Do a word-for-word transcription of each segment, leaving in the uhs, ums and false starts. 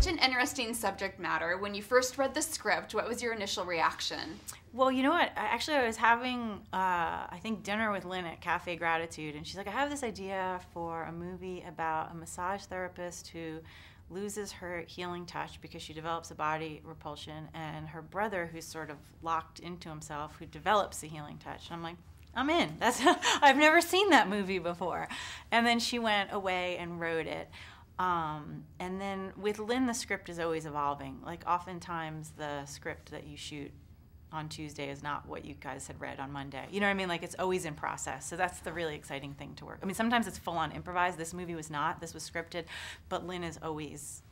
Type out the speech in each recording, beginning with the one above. such an interesting subject matter. When you first read the script, what was your initial reaction? Well, you know what? Actually, I was having, uh, I think, dinner with Lynn at Cafe Gratitude, and she's like, I have this idea for a movie about a massage therapist who loses her healing touch because she develops a body repulsion, and her brother, who's sort of locked into himself, who develops a healing touch. And I'm like, I'm in. That's I've never seen that movie before. And then she went away and wrote it. Um, and then with Lynn, the script is always evolving. Like, oftentimes the script that you shoot on Tuesday is not what you guys had read on Monday. You know what I mean? Like, it's always in process. So that's the really exciting thing to work. I mean, sometimes it's full-on improvised. This movie was not. This was scripted. But Lynn is always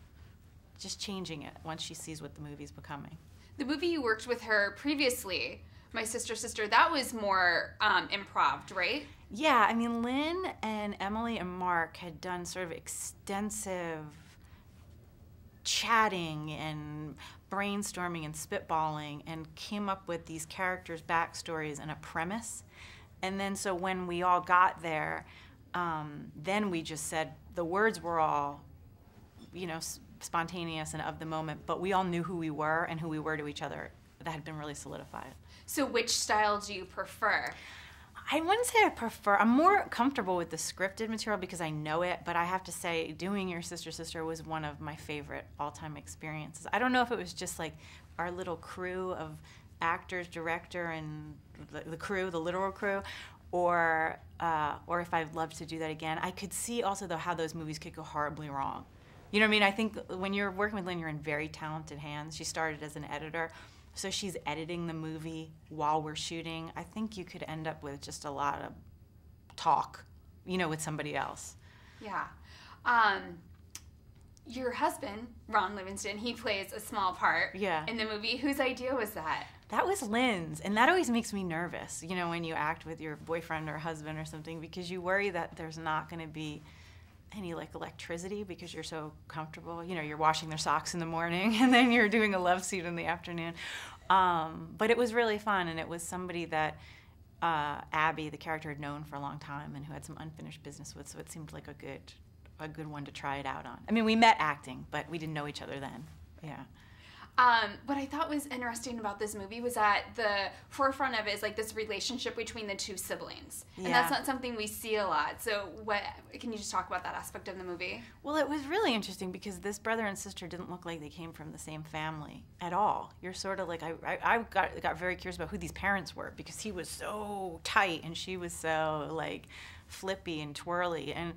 just changing it once she sees what the movie's becoming. The movie you worked with her previously, My Sister's Sister, that was more um, improv, right? Yeah, I mean, Lynn and Emily and Mark had done sort of extensive chatting and brainstorming and spitballing and came up with these characters' backstories and a premise. And then so when we all got there, um, then we just said, the words were all, you know, spontaneous and of the moment, but we all knew who we were and who we were to each other. That had been really solidified. So which style do you prefer? I wouldn't say I prefer. I'm more comfortable with the scripted material because I know it, but I have to say doing Your Sister's Sister was one of my favorite all-time experiences. I don't know if it was just like our little crew of actors, director, and the, the crew, the literal crew, or, uh, or if I'd love to do that again. I could see also though how those movies could go horribly wrong. You know what I mean? I think when you're working with Lynn, you're in very talented hands. She started as an editor. So she's editing the movie while we're shooting. I think you could end up with just a lot of talk, you know, with somebody else. Yeah. Um, your husband, Ron Livingston, he plays a small part yeah. in the movie. Whose idea was that? That was Lynn's, and that always makes me nervous, you know, when you act with your boyfriend or husband or something, because you worry that there's not gonna be any like electricity because you're so comfortable. You know, you're washing their socks in the morning and then you're doing a love seat in the afternoon. Um, but it was really fun, and it was somebody that uh, Abby, the character, had known for a long time and who had some unfinished business with, so it seemed like a good, a good one to try it out on. I mean, we met acting, but we didn't know each other then, yeah. Um, what I thought was interesting about this movie was that the forefront of it is like this relationship between the two siblings. Yeah. And that's not something we see a lot. So what, can you just talk about that aspect of the movie? Well, it was really interesting because this brother and sister didn't look like they came from the same family at all. You're sort of like, I, I, I got, got very curious about who these parents were because he was so tight and she was so like flippy and twirly. And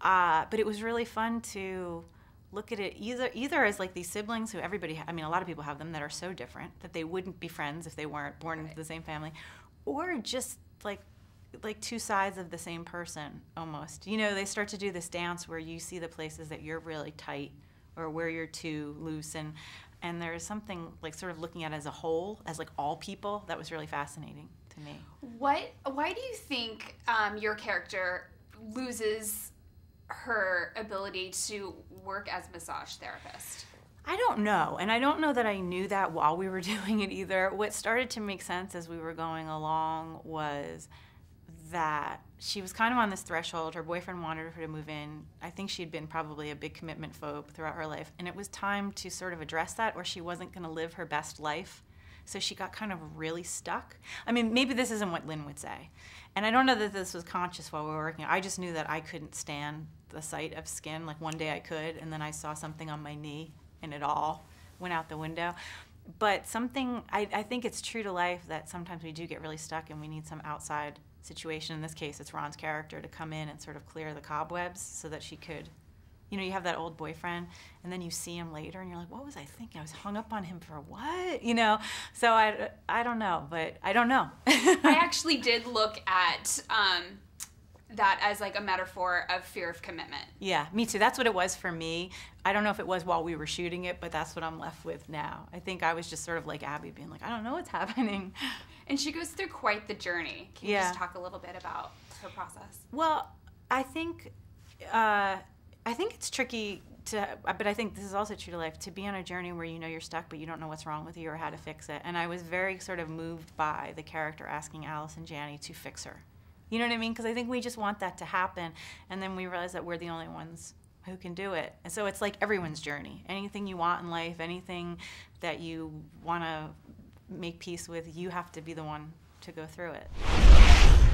uh, but it was really fun to look at it either either as like these siblings who everybody, I mean, a lot of people have them that are so different that they wouldn't be friends if they weren't born right. into the same family, or just like like two sides of the same person almost. You know, they start to do this dance where you see the places that you're really tight or where you're too loose, and and there's something like sort of looking at it as a whole, as like all people, that was really fascinating to me. What, why do you think um, your character loses her ability to work as a massage therapist? I don't know, and I don't know that I knew that while we were doing it either. What started to make sense as we were going along was that she was kind of on this threshold. Her boyfriend wanted her to move in. I think she'd been probably a big commitment phobe throughout her life, and it was time to sort of address that, or she wasn't going to live her best life. So she got kind of really stuck. I mean, maybe this isn't what Lynn would say. And I don't know that this was conscious while we were working. I just knew that I couldn't stand the sight of skin. Like, one day I could, and then I saw something on my knee, and it all went out the window. But something, I, I think it's true to life that sometimes we do get really stuck, and we need some outside situation. In this case, it's Ron's character to come in and sort of clear the cobwebs so that she could. You know, you have that old boyfriend, and then you see him later, and you're like, what was I thinking? I was hung up on him for what? You know? So I, I don't know, but I don't know. I actually did look at um, that as like a metaphor of fear of commitment. Yeah, me too. That's what it was for me. I don't know if it was while we were shooting it, but that's what I'm left with now. I think I was just sort of like Abby, being like, I don't know what's happening. And she goes through quite the journey. Can you yeah. just talk a little bit about her process? Well, I think... Uh, I think it's tricky to, but I think this is also true to life, to be on a journey where you know you're stuck, but you don't know what's wrong with you or how to fix it. And I was very sort of moved by the character asking Allison Janney to fix her. You know what I mean? Because I think we just want that to happen. And then we realize that we're the only ones who can do it. And so it's like everyone's journey. Anything you want in life, anything that you want to make peace with, you have to be the one to go through it.